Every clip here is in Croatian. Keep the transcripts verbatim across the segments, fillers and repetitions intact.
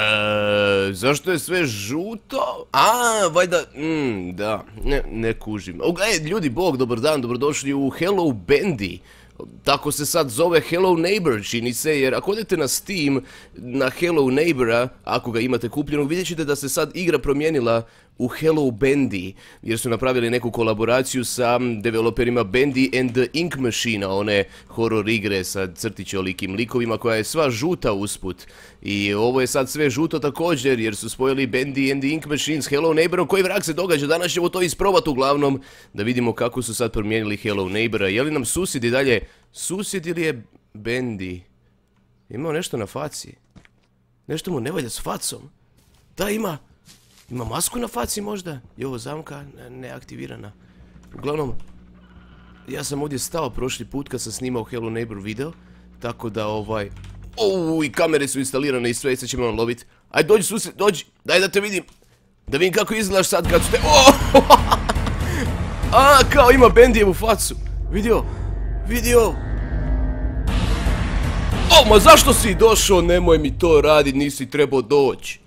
Eee, zašto je sve žuto? Aaa, vajda, mmm, da, ne, ne kužim. E, ljudi, bog, dobar dan, dobrodošli u Hello Bendy. Tako se sad zove Hello Neighbor, čini se, jer ako odete na Steam, na Hello Neighbora, ako ga imate kupljenog, vidjet ćete da se sad igra promijenila u Hello Bendy, jer su napravili neku kolaboraciju sa developerima Bendy and the Ink Machine, one horror igre sa crtićolikim likovima koja je sva žuta usput. I ovo je sad sve žuto također, jer su spojili Bendy and the Ink Machine s Hello Neighborom. Koji vrag se događa, danas ćemo to isprobati uglavnom, da vidimo kako su sad promijenili Hello Neighbora. Je li nam susjed i dalje susjed ili je Bendy? Imao nešto na faci. Nešto mu ne valja s facom. Da, ima. Ima masku na faci možda? I ovo zamka neaktivirana. Uglavnom, ja sam ovdje stao prošli put kad sam snimao Hello Neighbor video. Tako da ovaj... Ouuu, i kamere su instalirane i sve, sad ćemo nam lovit. Ajde, dođi susjed, dođi. Daj da te vidim. Da vidim kako izgledaš sad kad su te... Oooo! A, kao ima Bendyjevu facu. Vidio? Vidio? O, ma zašto si došao? Nemoj mi to radit, nisi trebao doći.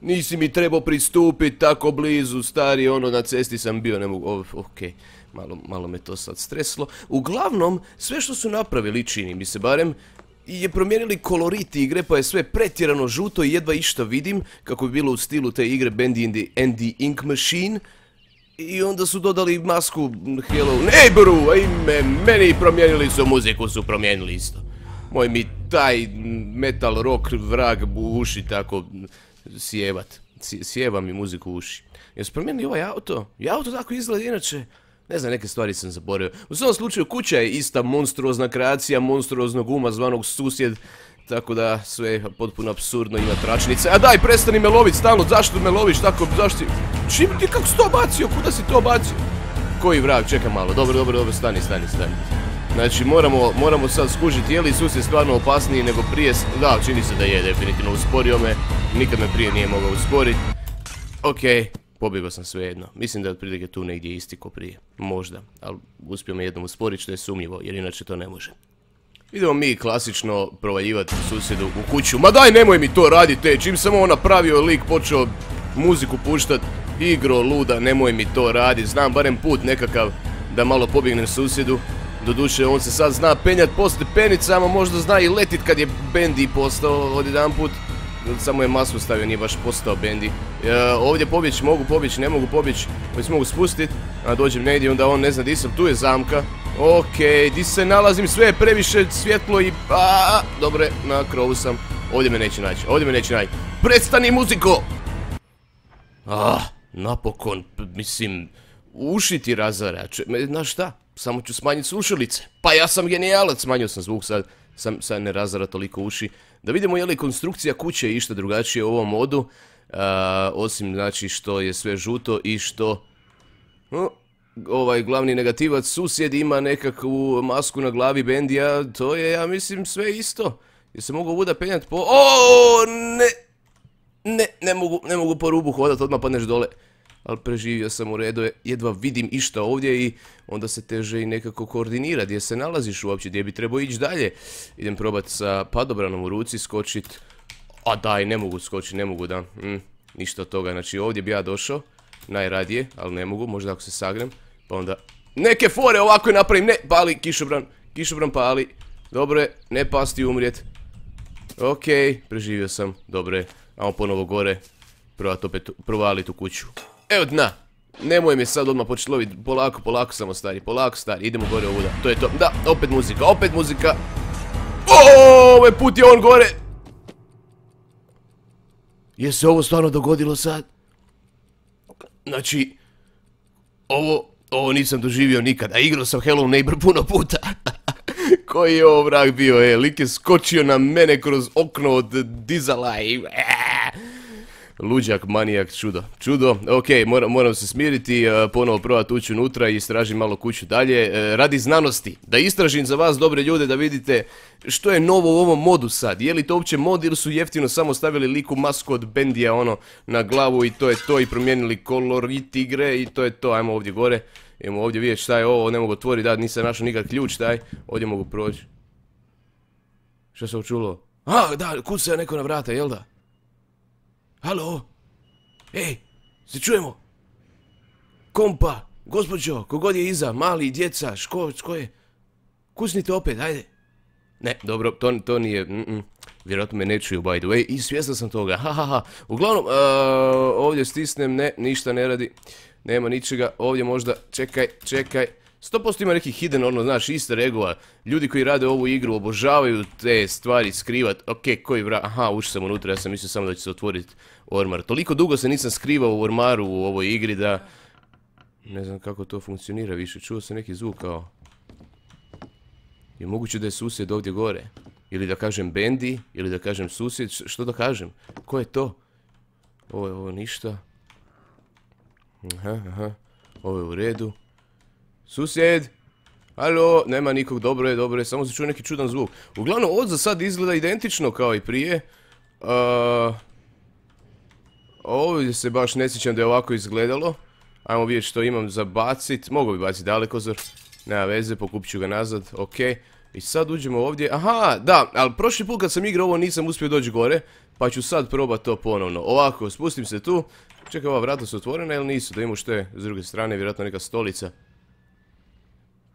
Nisi mi trebao pristupit tako blizu, stari, ono, na cesti sam bio, ne mogu, okej, malo me to sad streslo. Uglavnom, sve što su napravili, čini mi se barem, je promijenili kolorit igre, pa je sve pretjerano žuto i jedva išta vidim, kako je bilo u stilu te igre Bendy and the Ink Machine. I onda su dodali masku Hello Neighboru, a ime meni promijenili su, muziku su promijenili isto. Moj mi taj metal rock vrag u uši tako sjevat, sjeva mi muziku u uši. Jesu promijenili ovaj auto? I auto tako izgleda inače. Ne znam, neke stvari sam zaboravio. U svom slučaju kuća je ista monstruozna kreacija, monstruoznog uma zvanog susjed. Tako da sve je potpuno apsurdno, ima tračnice. A daj, prestani me lovit stalno, zašto me loviš tako, zašto si... Čim ti, kako si to bacio, kuda si to bacio? Koji vrag, čekaj malo, dobro, dobro, dobro, stani, stani, stani. Znači, moramo, moramo sad skužiti, je li susjed stvarno opasniji nego prije... Da, čini se da je, definitivno, usporio me. Nikad me prije nije mogao usporiti. Okej, pobjegao sam svejedno. Mislim da je otprilike tu negdje isti ko prije. Možda, ali uspio me jednom usporiti, što je sumnjivo, jer inače to ne može. Idemo mi klasično provaljivati susjedu u kuću. Ma daj, nemoj mi to radite, čim sam ovo napravio lik, počeo muziku puštat, igro luda, nemoj mi to raditi. Znam barem put nekakav da malo pobjegnem susjedu. Doduše, on se sad zna penjat po stepenicama, možda zna i letit kad je Bendy postao od jedan put. Samo je masku stavio, nije baš postao Bendy. E, ovdje pobjeći, mogu pobjeći, ne mogu pobjeći, već mogu spustit. A dođem negdje, onda on ne zna di sam, tu je zamka. Okej, di se nalazim, sve je previše svjetlo i... Aaaa, dobre, na krovu sam. Ovdje me neće naći, ovdje me neće naći. Prestani muziko! Ah, napokon, mislim, uši ti razara. Znaš šta, samo ću smanjiti slušalice. Pa ja sam genijalac, smanjio sam zvuk sad. Sam, sad ne razara toliko uši. Da vidimo je li konstrukcija kuće je išta drugačije u ovom modu. A, osim znači što je sve žuto i što... No, ovaj glavni negativac susjed ima nekakvu masku na glavi Bendyja. To je, ja mislim, sve isto. Jer se mogu ovuda penjati po... O, ne! Ne, ne mogu, ne mogu po rubu hodat, odmah padneš dole. Ali preživio sam, u redu je, jedva vidim išta ovdje i onda se teže i nekako koordinira gdje se nalaziš uopće, gdje bi trebao ići dalje. Idem probat sa padobranom u ruci skočit. A daj, ne mogu skočit, ne mogu da, mm, ništa od toga, znači ovdje bi ja došao, najradije, ali ne mogu, možda ako se sagnem, pa onda neke fore ovako je napravim, ne, pali, kišobran, kišobran pali, dobro je, ne pasti umrijet. Okej, preživio sam, dobro je, ajmo ponovo gore, probat opet provalit u kuću. Evo dna, nemoj me sad odmah početi lovit, polako, polako samo stari, polako stari, idemo gore ovuda, to je to, da, opet muzika, opet muzika. Oooo, ovaj put je on gore. Je se ovo stvarno dogodilo sad? Znači, ovo, ovo nisam doživio nikada, igrao sam Hello Neighbor puno puta. Koji je ovo vrag bio, e, lik je skočio na mene kroz okno od dizala i... Luđak, manijak, čudo, čudo, okej, moram se smiriti, ponovo probat ući unutra i istražim malo kuću dalje, radi znanosti, da istražim za vas dobre ljude da vidite što je novo u ovom modu sad, je li to uopće mod ili su jeftino samo stavili liku masku od Bendyja ono na glavu i to je to i promijenili kolorit igre i to je to, ajmo ovdje gore, idemo ovdje vidjeti šta je ovo, ne mogu otvoriti, da, nisam našao nikad ključ taj, ovdje mogu proći. Šta se ovo čulo? A, da, kuca neko na vrata, jel da? Halo? Ej, se čujemo? Kompa, gospođo, kogod je iza, mali, djeca, ško, ško je? Kucnite opet, ajde. Ne, dobro, to, to nije, mm -mm. Vjerojatno me ne čuju, by the way, i svjesna sam toga, ha ha ha. Uglavnom, uh, ovdje stisnem, ne, ništa ne radi, nema ničega, ovdje možda, čekaj, čekaj. sto posto ima neki hidden, ono, znaš, easter eggova. Ljudi koji rade ovu igru obožavaju te stvari skrivat. Okej, koji vra... Aha, ušao sam unutra, ja sam mislio samo da će se otvoriti ormar. Toliko dugo se nisam skrivao u ormaru u ovoj igri da... Ne znam kako to funkcionira više. Čuo sam neki zvuk kao... Je moguće da je susjed ovdje gore. Ili da kažem Bendy, ili da kažem susjed. Što da kažem? Ko je to? Ovo je ovo ništa. Aha, aha. Ovo je u redu. Susjed, halo, nema nikog, dobro je, dobro je, samo se čuje neki čudan zvuk. Uglavnom, od za sad izgleda identično kao i prije. Uh, ovdje se baš ne sjećam da je ovako izgledalo. Ajmo vidjeti što imam za bacit, mogu bi bacit dalekozor, nema veze, pokupit ću ga nazad, ok. I sad uđemo ovdje, aha, da, ali prošli put kad sam igrao ovo nisam uspio doći gore, pa ću sad probat to ponovno. Ovako, spustim se tu, čekaj, ova vrata su otvorena ili nisu, da imamo što je s druge strane, vjerojatno neka stolica.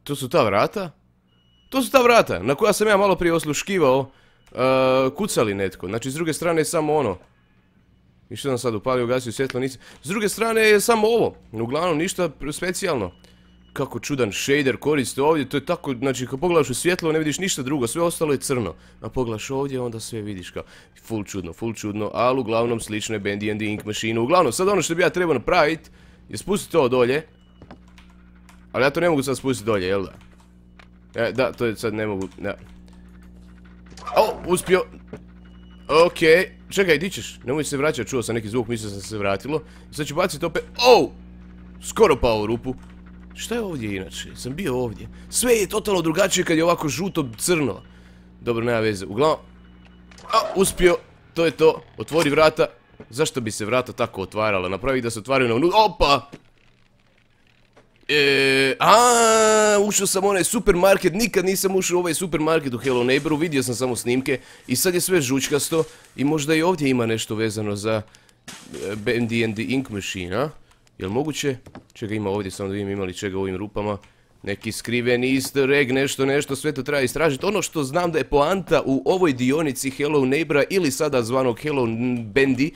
To su ta vrata? To su ta vrata na koja sam ja malo prije osluškivao uh, kucali netko. Znači s druge strane je samo ono. I što sam sad upalio, gasio svjetlo, nisam. S druge strane je samo ovo. Uglavnom ništa specijalno. Kako čudan shader koriste ovdje. To je tako, znači kad pogledaš u svjetlo ne vidiš ništa drugo. Sve ostalo je crno. A pogledaš ovdje onda sve vidiš kao. Full čudno, full čudno. Ali uglavnom slično je Bendy and the Ink Machine. Uglavnom sad ono što bi ja trebao napraviti je spustiti ovo dolje. Ali ja to ne mogu sad spustiti dolje, jel da? E, da, to je sad ne mogu, da. O, uspio. Okej, čekaj, di ćeš? Nemoj se vraćati, čuo sam neki zvuk, mislio sam se vratilo. Sad ću baciti opet, o! Skoro pao u rupu. Šta je ovdje inače? Sam bio ovdje. Sve je totalno drugačije kad je ovako žuto crno. Dobro, nema veze, uglavnom. O, uspio, to je to, otvori vrata. Zašto bi se vrata tako otvarala? Napravi da se otvaraju na unutra, opa! Eee, aaa, ušao sam onaj supermarket, nikad nisam ušao u ovaj supermarket u Hello Neighboru, vidio sam samo snimke i sad je sve žučkasto i možda i ovdje ima nešto vezano za Bendy and the Ink Machine, a? Jel moguće? Čega ima ovdje, samo da vidim imali čega u ovim rupama, neki skriveni easter egg, nešto, nešto, sve to treba istražiti. Ono što znam da je poanta u ovoj dionici Hello Neighbora ili sada zvanog Hello Bendy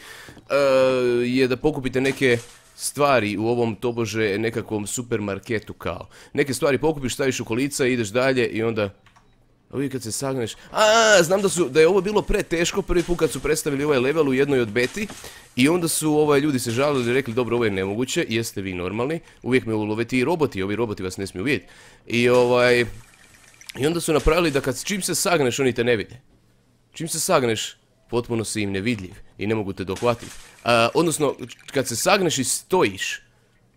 je da pokupite neke... stvari u ovom tobože nekakvom supermarketu kao. Neke stvari pokupiš, staviš u kolica i ideš dalje i onda... A uvijek kad se sagneš... Aaaa, znam da su, da je ovo bilo preteško prvi put kad su predstavili ovaj level u jednoj od beti. I onda su ovaj ljudi se žalili i rekli dobro ovo je nemoguće, jeste vi normalni. Uvijek me uloveti i roboti, ovi roboti vas ne smiju vidjeti. I ovaj... I onda su napravili da kad čim se sagneš oni te ne vide. Čim se sagneš... Potpuno si im nevidljiv i ne mogu te dohvatiti. Odnosno, kad se sagneš i stojiš,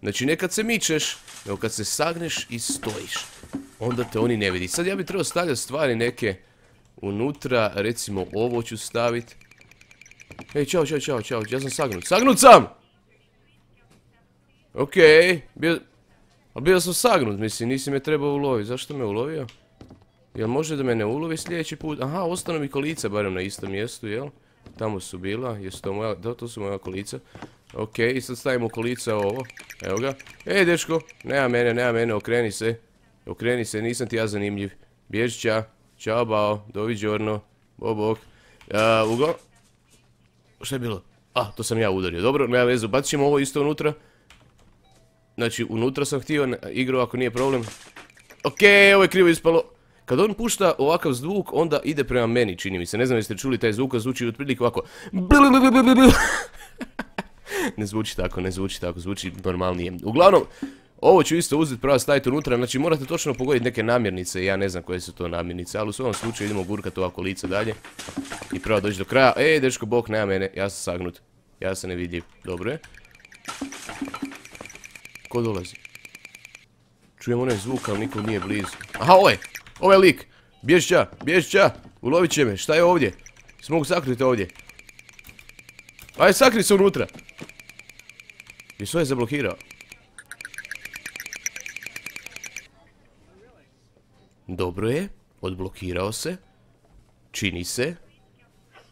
znači ne kad se mičeš, nego kad se sagneš i stojiš, onda te oni ne vidi. Sad ja bi trebao stavljati stvari neke unutra, recimo ovo ću staviti. Ej, čao, čao, čao, čao, ja sam sagnut. Sagnut sam! Okej, ali bio sam sagnut, mislim, nisi me trebao uloviti. Zašto me ulovio? Jel može da me ne ulovi sljedeći put? Aha, ostanu mi kolica barem na istom mjestu, jel? Tamo su bila, jesu to moja, da, to su moja kolica. Okej, i sad stavimo kolica ovo, evo ga. Ej, dečko, nema mene, nema mene, okreni se. Okreni se, nisam ti ja zanimljiv. Bježi ća, čao bao, doviđorno, bobok. Uglavnom... Šta je bilo? A, to sam ja udario, dobro, nema vezu, bacit ćemo ovo isto unutra. Znači, unutra sam htio igru, ako nije problem. Okej, ovo je krivo ispalo. Kad on pušta ovakav zvuk, onda ide prema meni, čini mi se. Ne znam jeste čuli taj zvuk, zvuči otprilike ovako. Ne zvuči tako, ne zvuči tako, zvuči normalnije. Uglavnom, ovo ću isto uzeti, prava staviti unutra, znači morate točno pogoditi neke namirnice, ja ne znam koje su to namirnice, ali u svom slučaju idemo gurkati ovako lice dalje. I prava doći do kraja, ej dečko bok, nema mene, ja sam sagnut, ja sam nevidljiv, dobro je. Ko dolazi? Čujem onaj zvuk, ali nikom nije blizu. Aha, ovo je! Ovaj lik, bježća, bježća, ulovit će me, šta je ovdje? Se mogu sakriti ovdje. Ajde, sakri se unutra. I sve je zablokirao. Dobro je, odblokirao se. Čini se.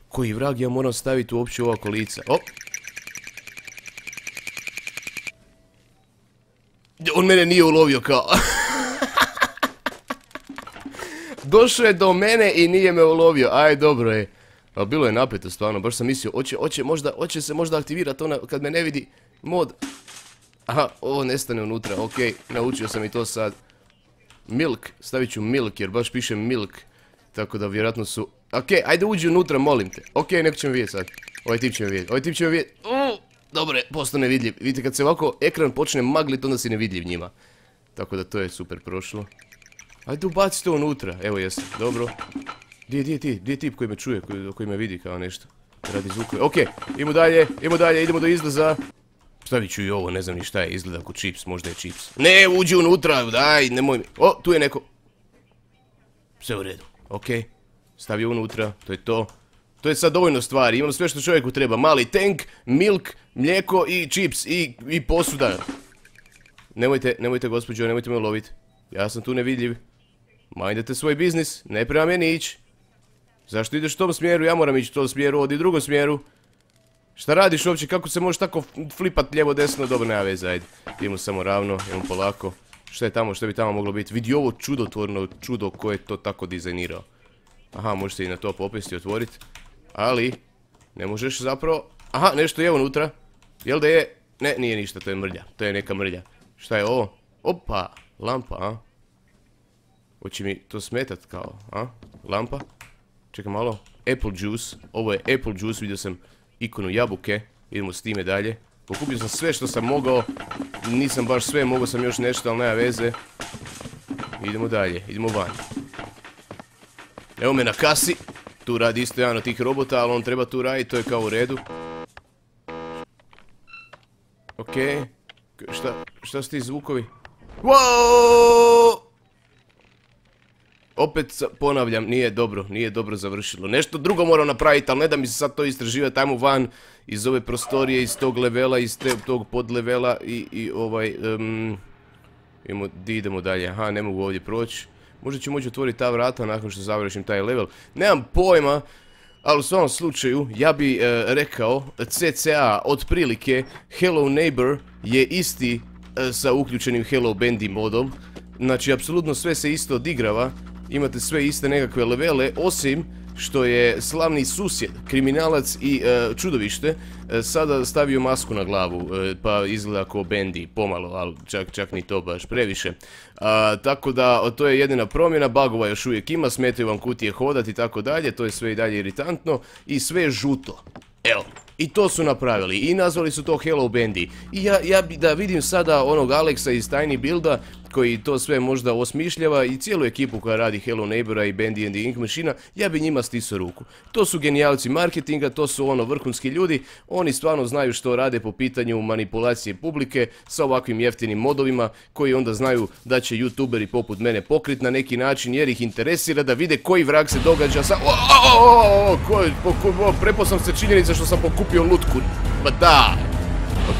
Koji vrag ja moram staviti uopće u ova kolica? O, On mene nije ulovio kao. Došao je do mene i nije me ulovio. Aj, dobro je. Pa bilo je napeto stvarno, baš sam mislio, oće, oće, možda, oće se možda aktivirati ona kad me ne vidi mod. Aha, ovo nestane unutra, okej, naučio sam i to sad. Milk, stavit ću milk jer baš piše milk. Tako da vjerojatno su... Okej, ajde uđi unutra, molim te. Okej, neko će me vidjeti sad. Ovaj tip će me vidjeti, ovaj tip će me vidjeti. Dobre, postao nevidljiv. Vidite, kad se ovako ekran počne maglit, onda si nevidljiv njima. Tako da to je super prošlo. Ajde ubaci to unutra, evo jesam, dobro. Gdje je ti, gdje je tip koji me čuje, koji, koji me vidi kao nešto? Radi zvukove, okej, idemo dalje, idemo dalje, idemo do izlaza. Stavit ću i ovo, ne znam ni šta je, izgleda ako čips, možda je čips. Ne, uđi unutra, daj, nemoj mi. O, tu je neko. Sve u redu, okej. Stavi unutra, to je to. To je sad dovoljno stvari, imam sve što čovjeku treba. Mali tank, milk, mlijeko i čips i, i posuda. Nemojte, nemojte gospođo, nemojte me loviti. Ja sam tu nevidljiv. Majdete svoj biznis, ne prema meni ići. Zašto ideš u tom smjeru, ja moram ići u tom smjeru, odi u drugom smjeru. Šta radiš uopće, kako se možeš tako flipat lijevo desno, dobro nema veze, ajde. Idemo samo ravno, idemo polako. Šta je tamo, šta bi tamo moglo biti, vidi ovo čudotvorno čudo koje je to tako dizajnirao. Aha, možeš se i na to popesti i otvoriti. Ali, ne možeš zapravo, aha, nešto je unutra. Jel da je, ne, nije ništa, to je mrlja, to je neka mrlja. Šta je ovo, opa, lampa, a? Hoće mi to smetat kao, a? Lampa? Čekaj malo, apple juice, ovo je apple juice, vidio sam ikonu jabuke, idemo s time dalje. Pokupio sam sve što sam mogao, nisam baš sve, mogao sam još nešto, ali nema veze. Idemo dalje, idemo van. Evo me na kasi, tu radi isto jedan od tih robota, ali on treba tu raditi, to je kao u redu. Okej, šta, šta su ti zvukovi? Wow! Opet ponavljam, nije dobro, nije dobro završilo. Nešto drugo moram napraviti, ali ne da mi se sad to istraživati. Ajmo van iz ove prostorije, iz tog levela, iz te, tog podlevela i, i ovaj... Um, idemo, di idemo dalje, aha, ne mogu ovdje proći. Možda ću moći otvoriti ta vrata nakon što završim taj level. Nemam pojma, ali u svakom slučaju ja bi e, rekao C C A otprilike Hello Neighbor je isti e, sa uključenim Hello Bendy modom. Znači, apsolutno sve se isto odigrava. Imate sve iste nekakve levele, osim što je slavni susjed, kriminalac i e, čudovište, e, sada stavio masku na glavu, e, pa izgleda kao Bendy, pomalo, ali čak, čak ni to baš previše. A, tako da, to je jedina promjena, bagova još uvijek ima, smetaju vam kutije hodati i tako dalje, to je sve i dalje iritantno i sve je žuto. Evo. I to su napravili i nazvali su to Hello Bendy. I ja, ja da vidim sada onog Aleksa iz TinyBuilda koji to sve možda osmišljava i cijelu ekipu koja radi Hello Neighbora i Bendy and the Ink Machine, ja bi njima stisao ruku. To su genijalci marketinga, to su ono vrhunski ljudi, oni stvarno znaju što rade po pitanju manipulacije publike sa ovakvim jeftinim modovima koji onda znaju da će youtuberi poput mene pokrit na neki način jer ih interesira da vide koji vrag se događa sa... Prepao sam se činjenica što sam pokupio lutku, ba da.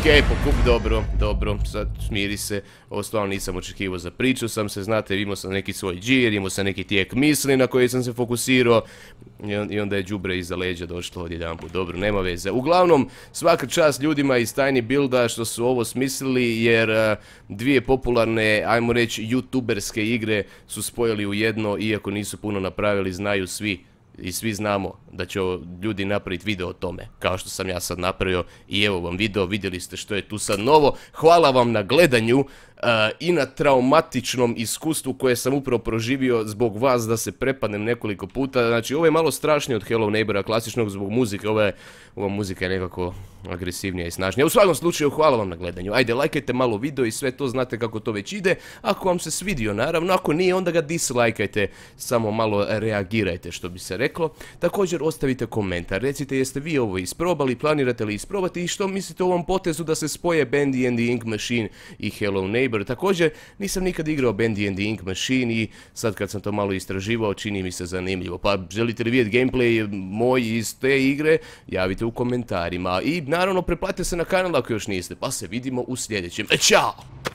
Okej, pokup, dobro, dobro, sad smiri se, ovo stvarno nisam očekivao, za priču sam se, znate, imao sam neki svoj džir, imao sam neki tijek misli na koji sam se fokusirao i onda je đubre iza leđa došlo odjedanput, dobro, nema veze. Uglavnom, svaka čast ljudima iz TinyBuilda što su ovo smislili jer dvije popularne, ajmo reći, youtuberske igre su spojili u jedno, iako nisu puno napravili, znaju svi. I svi znamo da će ljudi napraviti video o tome, kao što sam ja sad napravio i evo vam video, vidjeli ste što je tu sad novo. Hvala vam na gledanju uh, i na traumatičnom iskustvu koje sam upravo proživio zbog vas da se prepadnem nekoliko puta. Znači ovo je malo strašnije od Hello Neighbora klasičnog zbog muzike, ova, ova muzika je nekako agresivnija i snažnija. U svakom slučaju hvala vam na gledanju, ajde lajkajte malo video i sve to, znate kako to već ide. Ako vam se svidio naravno, ako nije onda ga dislajkajte, samo malo reagirajte što bi se rekao. Reklo. Također ostavite komentar, recite jeste vi ovo isprobali, planirate li isprobati i što mislite o ovom potezu da se spoje Bendy and the Ink Machine i Hello Neighbor. Također nisam nikad igrao Bendy and the Ink Machine i sad kad sam to malo istraživao čini mi se zanimljivo. Pa želite li vidjeti gameplay moj iz te igre, javite u komentarima i naravno preplatite se na kanal ako još niste, pa se vidimo u sljedećem. Ćao!